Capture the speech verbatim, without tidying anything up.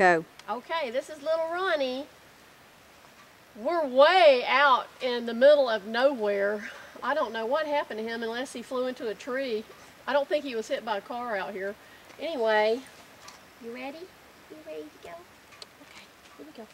Go. Okay, this is little Ronnie. We're way out in the middle of nowhere. I don't know what happened to him unless he flew into a tree. I don't think he was hit by a car out here. Anyway, you ready? You ready to go? Okay, here we go.